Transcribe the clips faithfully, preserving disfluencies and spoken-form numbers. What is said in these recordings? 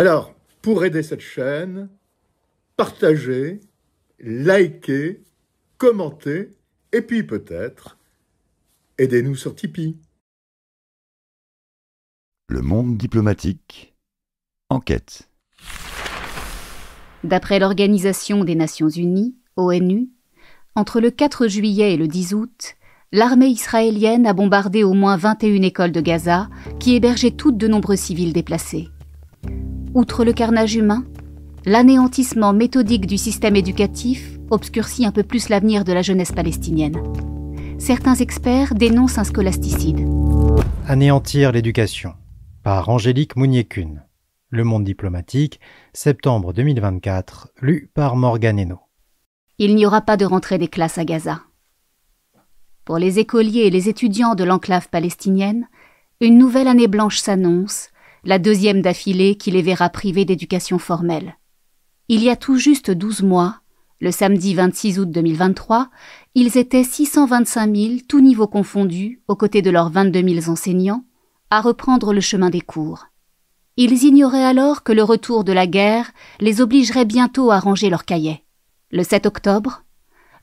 Alors, pour aider cette chaîne, partagez, likez, commentez, et puis peut-être, aidez-nous sur Tipeee. Le Monde diplomatique. Enquête. D'après l'Organisation des Nations Unies, O N U, entre le quatre juillet et le dix août, l'armée israélienne a bombardé au moins vingt et une écoles de Gaza qui hébergeaient toutes de nombreux civils déplacés. Outre le carnage humain, l'anéantissement méthodique du système éducatif obscurcit un peu plus l'avenir de la jeunesse palestinienne. Certains experts dénoncent un scolasticide. Anéantir l'éducation, par Angélique Mounier-Kuhn. Le Monde diplomatique, septembre deux mille vingt-quatre, lu par Morgan Eno. Il n'y aura pas de rentrée des classes à Gaza. Pour les écoliers et les étudiants de l'enclave palestinienne, une nouvelle année blanche s'annonce, la deuxième d'affilée qui les verra privés d'éducation formelle. Il y a tout juste douze mois, le samedi vingt-six août deux mille vingt-trois, ils étaient six cent vingt-cinq mille, tous niveaux confondus, aux côtés de leurs vingt-deux mille enseignants, à reprendre le chemin des cours. Ils ignoraient alors que le retour de la guerre les obligerait bientôt à ranger leurs cahiers. Le sept octobre,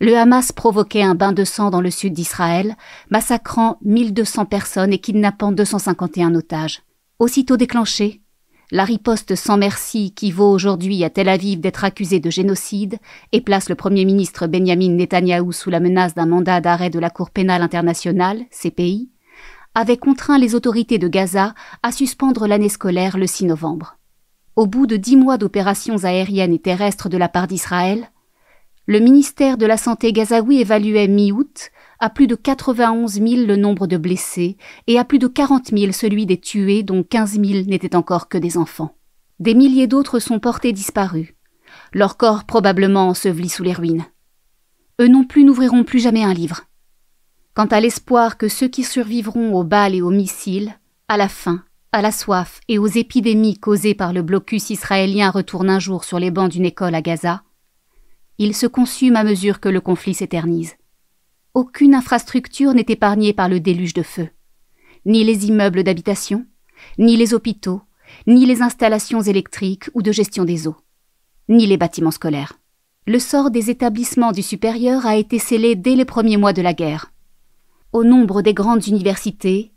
le Hamas provoquait un bain de sang dans le sud d'Israël, massacrant mille deux cents personnes et kidnappant deux cent cinquante et un otages. Aussitôt déclenchée, la riposte sans merci qui vaut aujourd'hui à Tel Aviv d'être accusée de génocide et place le Premier ministre Benjamin Netanyahou sous la menace d'un mandat d'arrêt de la Cour pénale internationale, C P I, avait contraint les autorités de Gaza à suspendre l'année scolaire le six novembre. Au bout de dix mois d'opérations aériennes et terrestres de la part d'Israël, le ministère de la Santé gazaoui évaluait mi-août à plus de quatre-vingt-onze mille le nombre de blessés et à plus de quarante mille celui des tués, dont quinze mille n'étaient encore que des enfants. Des milliers d'autres sont portés disparus, leurs corps probablement ensevelis sous les ruines. Eux non plus n'ouvriront plus jamais un livre. Quant à l'espoir que ceux qui survivront aux balles et aux missiles, à la faim, à la soif et aux épidémies causées par le blocus israélien retournent un jour sur les bancs d'une école à Gaza, ils se consument à mesure que le conflit s'éternise. Aucune infrastructure n'est épargnée par le déluge de feu. Ni les immeubles d'habitation, ni les hôpitaux, ni les installations électriques ou de gestion des eaux, ni les bâtiments scolaires. Le sort des établissements du supérieur a été scellé dès les premiers mois de la guerre. Au nombre des grandes universités,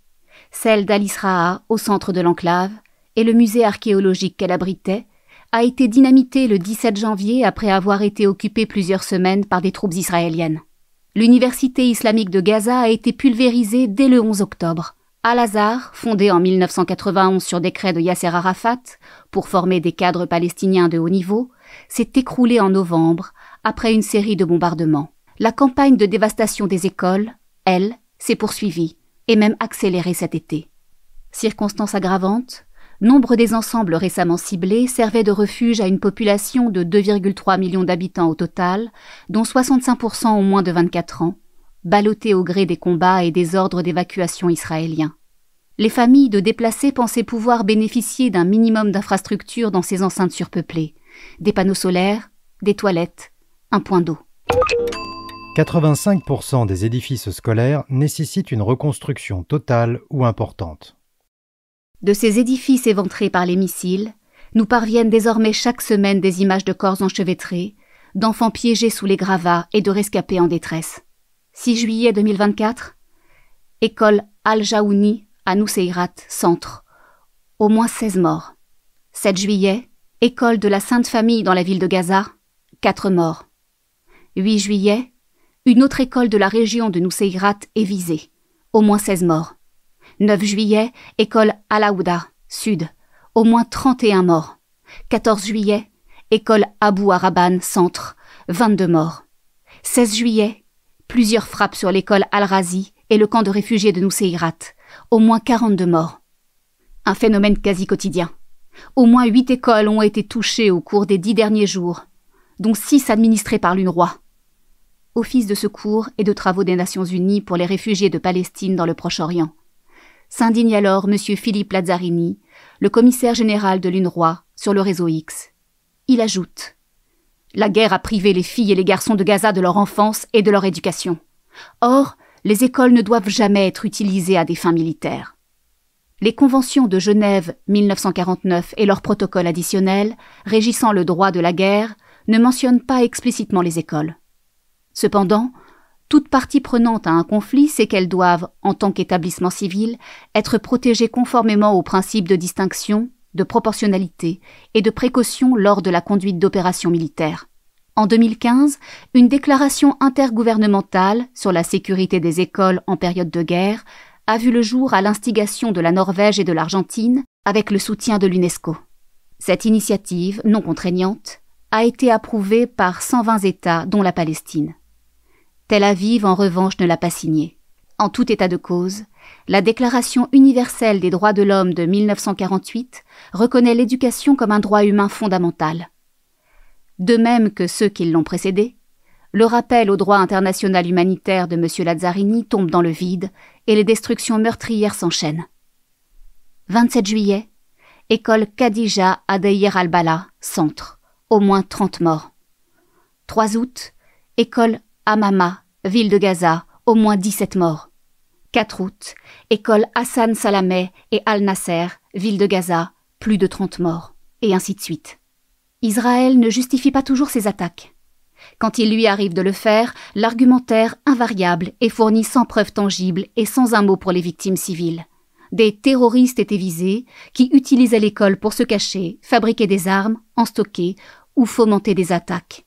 celle d'Al-Isra'a au centre de l'enclave et le musée archéologique qu'elle abritait, a été dynamitée le dix-sept janvier après avoir été occupée plusieurs semaines par des troupes israéliennes. L'université islamique de Gaza a été pulvérisée dès le onze octobre. Al-Azhar, fondée en mille neuf cent quatre-vingt-onze sur décret de Yasser Arafat pour former des cadres palestiniens de haut niveau, s'est écroulée en novembre après une série de bombardements. La campagne de dévastation des écoles, elle, s'est poursuivie et même accélérée cet été. Circonstance aggravante, nombre des ensembles récemment ciblés servaient de refuge à une population de deux virgule trois millions d'habitants au total, dont soixante-cinq pour cent ont moins de vingt-quatre ans, ballottés au gré des combats et des ordres d'évacuation israéliens. Les familles de déplacés pensaient pouvoir bénéficier d'un minimum d'infrastructures dans ces enceintes surpeuplées, des panneaux solaires, des toilettes, un point d'eau. quatre-vingt-cinq pour cent des édifices scolaires nécessitent une reconstruction totale ou importante. De ces édifices éventrés par les missiles, nous parviennent désormais chaque semaine des images de corps enchevêtrés, d'enfants piégés sous les gravats et de rescapés en détresse. six juillet deux mille vingt-quatre, école Al-Jaouni à Nousséirat, centre. Au moins seize morts. sept juillet, école de la Sainte Famille dans la ville de Gaza, quatre morts. huit juillet, une autre école de la région de Nousséirat est visée. Au moins seize morts. neuf juillet, école Al-Aouda, sud, au moins trente et un morts. quatorze juillet, école Abou Araban, centre, vingt-deux morts. seize juillet, plusieurs frappes sur l'école Al-Razi et le camp de réfugiés de Nousséirat, au moins quarante-deux morts. Un phénomène quasi quotidien. Au moins huit écoles ont été touchées au cours des dix derniers jours, dont six administrées par l'UNRWA, Office de secours et de travaux des Nations Unies pour les réfugiés de Palestine dans le Proche-Orient. S'indigne alors M. Philippe Lazzarini, le commissaire général de l'UNRWA, sur le réseau X. Il ajoute « La guerre a privé les filles et les garçons de Gaza de leur enfance et de leur éducation. Or, les écoles ne doivent jamais être utilisées à des fins militaires. les conventions de Genève mille neuf cent quarante-neuf et leur protocole additionnel, régissant le droit de la guerre, ne mentionnent pas explicitement les écoles. Cependant, toute partie prenante à un conflit sait qu'elles doivent, en tant qu'établissement civil, être protégées conformément aux principes de distinction, de proportionnalité et de précaution lors de la conduite d'opérations militaires. En deux mille quinze, une déclaration intergouvernementale sur la sécurité des écoles en période de guerre a vu le jour à l'instigation de la Norvège et de l'Argentine avec le soutien de l'UNESCO. Cette initiative, non contraignante, a été approuvée par cent vingt États, dont la Palestine. Tel Aviv, en revanche, ne l'a pas signée. En tout état de cause, la Déclaration universelle des droits de l'homme de mille neuf cent quarante-huit reconnaît l'éducation comme un droit humain fondamental. De même que ceux qui l'ont précédé, le rappel au droit international humanitaire de M. Lazzarini tombe dans le vide et les destructions meurtrières s'enchaînent. vingt-sept juillet, école Khadija Adair Al-Bala, centre, au moins trente morts. trois août, école Amama, ville de Gaza, au moins dix-sept morts. quatre août, école Hassan Salameh et Al Nasser, ville de Gaza, plus de trente morts, et ainsi de suite. Israël ne justifie pas toujours ses attaques. Quand il lui arrive de le faire, l'argumentaire invariable est fourni sans preuve tangible et sans un mot pour les victimes civiles. Des terroristes étaient visés, qui utilisaient l'école pour se cacher, fabriquer des armes, en stocker ou fomenter des attaques.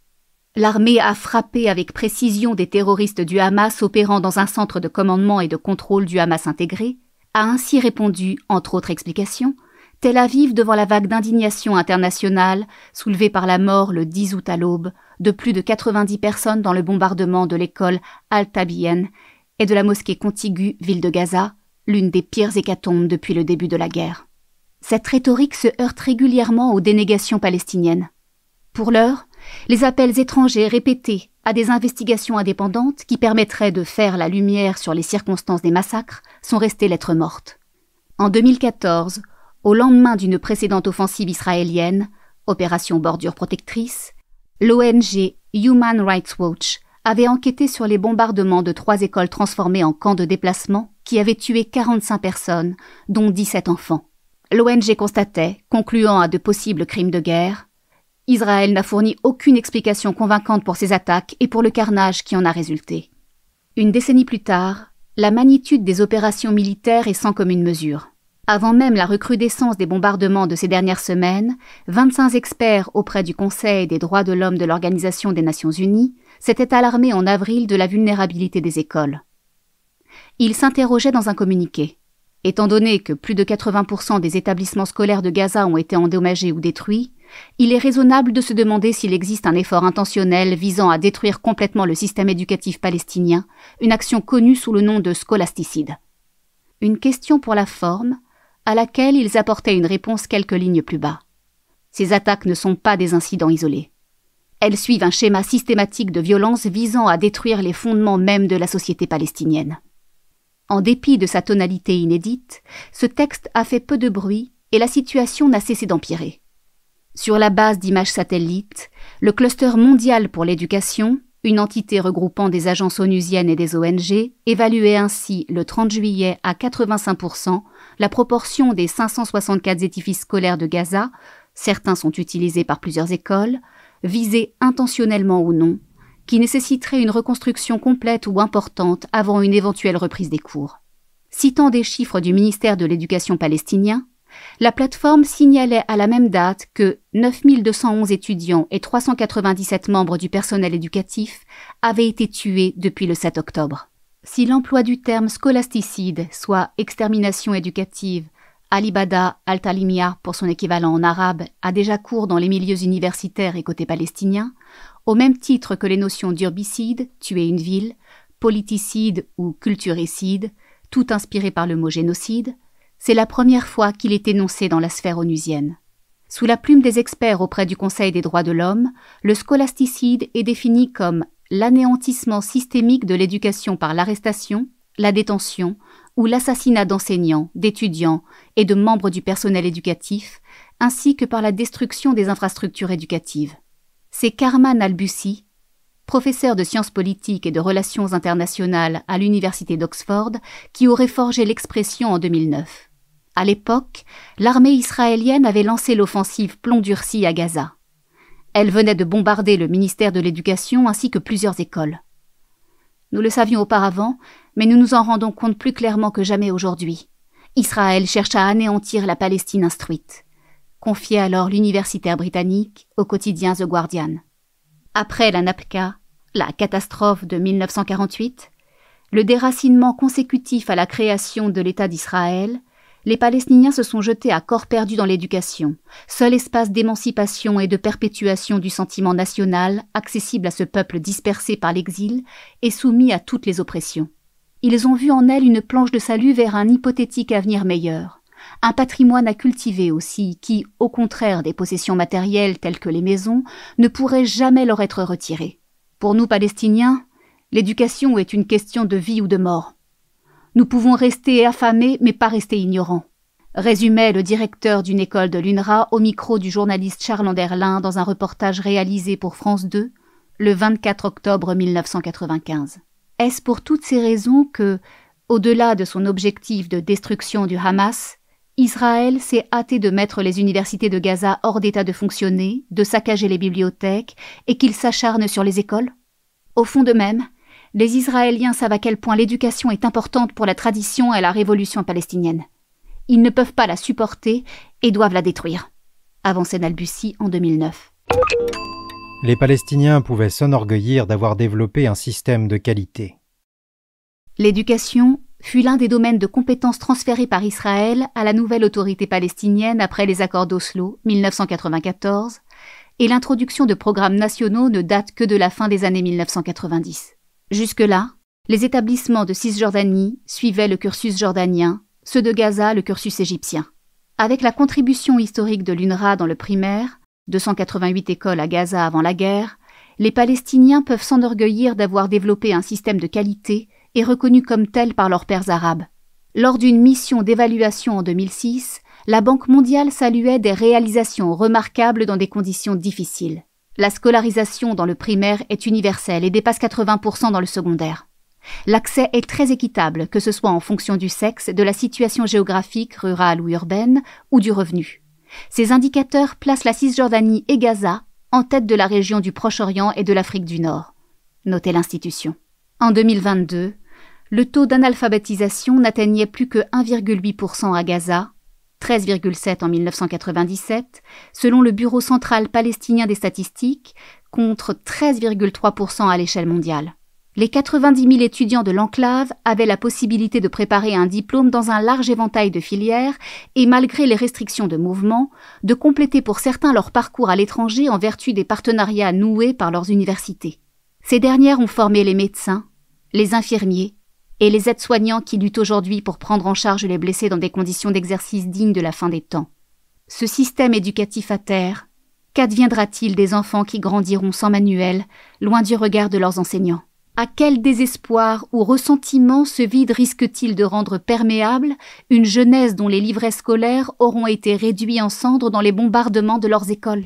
L'armée a frappé avec précision des terroristes du Hamas opérant dans un centre de commandement et de contrôle du Hamas intégré, a ainsi répondu, entre autres explications, Tel Aviv devant la vague d'indignation internationale soulevée par la mort le dix août à l'aube de plus de quatre-vingt-dix personnes dans le bombardement de l'école Al-Tabiyen et de la mosquée contiguë ville de Gaza, l'une des pires hécatombes depuis le début de la guerre. Cette rhétorique se heurte régulièrement aux dénégations palestiniennes. Pour l'heure, les appels étrangers répétés à des investigations indépendantes qui permettraient de faire la lumière sur les circonstances des massacres sont restés lettre morte. En deux mille quatorze, au lendemain d'une précédente offensive israélienne, opération Bordure Protectrice, l'O N G Human Rights Watch avait enquêté sur les bombardements de trois écoles transformées en camps de déplacement qui avaient tué quarante-cinq personnes, dont dix-sept enfants. L'O N G constatait, concluant à de possibles crimes de guerre, « Israël n'a fourni aucune explication convaincante pour ces attaques et pour le carnage qui en a résulté. » Une décennie plus tard, la magnitude des opérations militaires est sans commune mesure. Avant même la recrudescence des bombardements de ces dernières semaines, vingt-cinq experts auprès du Conseil des droits de l'homme de l'Organisation des Nations Unies s'étaient alarmés en avril de la vulnérabilité des écoles. Ils s'interrogeaient dans un communiqué. Étant donné que plus de quatre-vingts pour cent des établissements scolaires de Gaza ont été endommagés ou détruits, il est raisonnable de se demander s'il existe un effort intentionnel visant à détruire complètement le système éducatif palestinien, une action connue sous le nom de scolasticide. Une question pour la forme, à laquelle ils apportaient une réponse quelques lignes plus bas. Ces attaques ne sont pas des incidents isolés. Elles suivent un schéma systématique de violence visant à détruire les fondements mêmes de la société palestinienne. En dépit de sa tonalité inédite, ce texte a fait peu de bruit et la situation n'a cessé d'empirer. Sur la base d'images satellites, le cluster mondial pour l'éducation, une entité regroupant des agences onusiennes et des O N G, évaluait ainsi le trente juillet à quatre-vingt-cinq pour cent la proportion des cinq cent soixante-quatre édifices scolaires de Gaza, certains sont utilisés par plusieurs écoles, visés intentionnellement ou non, qui nécessiterait une reconstruction complète ou importante avant une éventuelle reprise des cours. Citant des chiffres du ministère de l'Éducation palestinien, la plateforme signalait à la même date que neuf mille deux cent onze étudiants et trois cent quatre-vingt-dix-sept membres du personnel éducatif avaient été tués depuis le sept octobre. Si l'emploi du terme scolasticide, soit extermination éducative, al-ibada al-talimia pour son équivalent en arabe, a déjà cours dans les milieux universitaires et côté palestinien, au même titre que les notions d'urbicide, tuer une ville, politicide ou culturicide, tout inspiré par le mot génocide, c'est la première fois qu'il est énoncé dans la sphère onusienne. Sous la plume des experts auprès du Conseil des droits de l'homme, le scolasticide est défini comme l'anéantissement systémique de l'éducation par l'arrestation, la détention ou l'assassinat d'enseignants, d'étudiants et de membres du personnel éducatif, ainsi que par la destruction des infrastructures éducatives. C'est Karman Albussi, professeur de sciences politiques et de relations internationales à l'université d'Oxford, qui aurait forgé l'expression en deux mille neuf. À l'époque, l'armée israélienne avait lancé l'offensive Plomb Durcie à Gaza. Elle venait de bombarder le ministère de l'Éducation ainsi que plusieurs écoles. Nous le savions auparavant, mais nous nous en rendons compte plus clairement que jamais aujourd'hui. Israël cherche à anéantir la Palestine instruite, confiait alors l'universitaire britannique au quotidien The Guardian. Après la Nakba, la catastrophe de mille neuf cent quarante-huit, le déracinement consécutif à la création de l'État d'Israël, les Palestiniens se sont jetés à corps perdu dans l'éducation, seul espace d'émancipation et de perpétuation du sentiment national accessible à ce peuple dispersé par l'exil et soumis à toutes les oppressions. Ils ont vu en elle une planche de salut vers un hypothétique avenir meilleur, un patrimoine à cultiver aussi qui, au contraire des possessions matérielles telles que les maisons, ne pourrait jamais leur être retiré. Pour nous, Palestiniens, l'éducation est une question de vie ou de mort. Nous pouvons rester affamés, mais pas rester ignorants, résumait le directeur d'une école de l'U N R W A au micro du journaliste Charles Anderlin dans un reportage réalisé pour France deux le vingt-quatre octobre mille neuf cent quatre-vingt-quinze. Est-ce pour toutes ces raisons que, au-delà de son objectif de destruction du Hamas, Israël s'est hâté de mettre les universités de Gaza hors d'état de fonctionner, de saccager les bibliothèques et qu'il s'acharne sur les écoles? Au fond d'eux-mêmes, les Israéliens savent à quel point l'éducation est importante pour la tradition et la révolution palestinienne. Ils ne peuvent pas la supporter et doivent la détruire, avançait Albussi en deux mille neuf. Les Palestiniens pouvaient s'enorgueillir d'avoir développé un système de qualité. L'éducation fut l'un des domaines de compétences transférés par Israël à la nouvelle autorité palestinienne après les accords d'Oslo mille neuf cent quatre-vingt-quatorze, et l'introduction de programmes nationaux ne date que de la fin des années mille neuf cent quatre-vingt-dix. Jusque-là, les établissements de Cisjordanie suivaient le cursus jordanien, ceux de Gaza le cursus égyptien. Avec la contribution historique de l'U N R W A dans le primaire, deux cent quatre-vingt-huit écoles à Gaza avant la guerre, les Palestiniens peuvent s'enorgueillir d'avoir développé un système de qualité et reconnu comme tel par leurs pairs arabes. Lors d'une mission d'évaluation en deux mille six, la Banque mondiale saluait des réalisations remarquables dans des conditions difficiles. La scolarisation dans le primaire est universelle et dépasse quatre-vingts pour cent dans le secondaire. L'accès est très équitable, que ce soit en fonction du sexe, de la situation géographique, rurale ou urbaine, ou du revenu. Ces indicateurs placent la Cisjordanie et Gaza en tête de la région du Proche-Orient et de l'Afrique du Nord, notait l'institution. En deux mille vingt-deux, le taux d'analphabétisation n'atteignait plus que un virgule huit pour cent à Gaza, treize virgule sept pour cent en mille neuf cent quatre-vingt-dix-sept, selon le Bureau central palestinien des statistiques, contre treize virgule trois pour cent à l'échelle mondiale. Les quatre-vingt-dix mille étudiants de l'enclave avaient la possibilité de préparer un diplôme dans un large éventail de filières et, malgré les restrictions de mouvement, de compléter pour certains leur parcours à l'étranger en vertu des partenariats noués par leurs universités. Ces dernières ont formé les médecins, les infirmiers et les aides-soignants qui luttent aujourd'hui pour prendre en charge les blessés dans des conditions d'exercice dignes de la fin des temps. Ce système éducatif à terre, qu'adviendra-t-il des enfants qui grandiront sans manuel, loin du regard de leurs enseignants ? À quel désespoir ou ressentiment ce vide risque-t-il de rendre perméable une jeunesse dont les livrets scolaires auront été réduits en cendres dans les bombardements de leurs écoles ?